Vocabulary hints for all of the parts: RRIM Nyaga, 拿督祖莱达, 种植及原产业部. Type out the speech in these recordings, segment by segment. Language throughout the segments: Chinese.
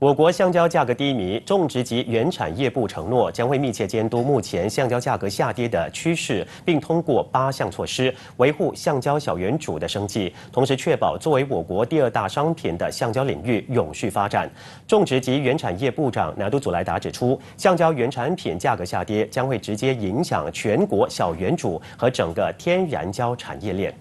我国香蕉价格低迷，种植及原产业部承诺将会密切监督目前橡胶价格下跌的趋势，并通过8项措施维护橡胶小园主的生计，同时确保作为我国第2大商品的橡胶领域永续发展。种植及原产业部长南都祖莱达指出，橡胶原产品价格下跌将会直接影响全国小园主和整个天然胶产业链。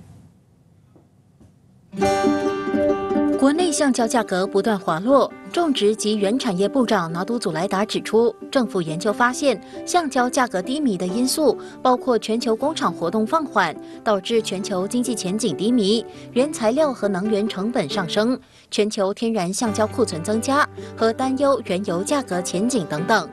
国内橡胶价格不断滑落，种植及原产业部长拿督祖莱达指出，政府研究发现，橡胶价格低迷的因素包括全球工厂活动放缓，导致全球经济前景低迷；原材料和能源成本上升，全球天然橡胶库存增加和担忧原油价格前景等等。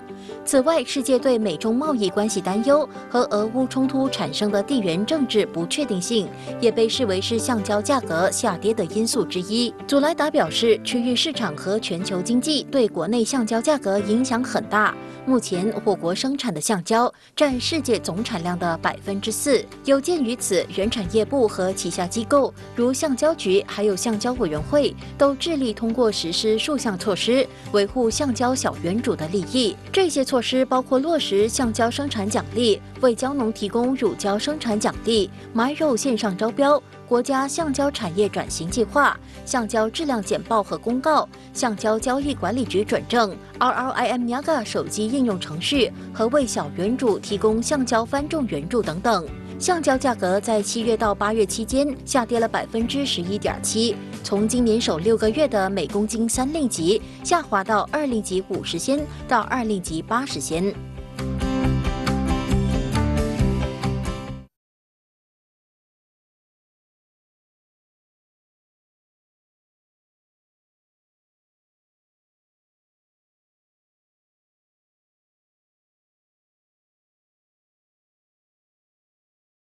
此外，世界对美中贸易关系担忧和俄乌冲突产生的地缘政治不确定性，也被视为是橡胶价格下跌的因素之一。祖莱达表示，区域市场和全球经济对国内橡胶价格影响很大。目前，我国生产的橡胶占世界总产量的4%。有鉴于此，原产业部和旗下机构如橡胶局还有橡胶委员会都致力通过实施数项措施，维护橡胶小园主的利益。这些措施包括落实橡胶生产奖励，为胶农提供乳胶生产奖励、买肉线上招标、国家橡胶产业转型计划、橡胶质量简报和公告、橡胶交易管理局准证、RRIM Nyaga 手机应用程序和为小园主提供橡胶翻种援助等等。 橡胶价格在7月到8月期间下跌了11.7%，从今年首6个月的每公斤3令吉下滑到2令吉50仙到2令吉80仙。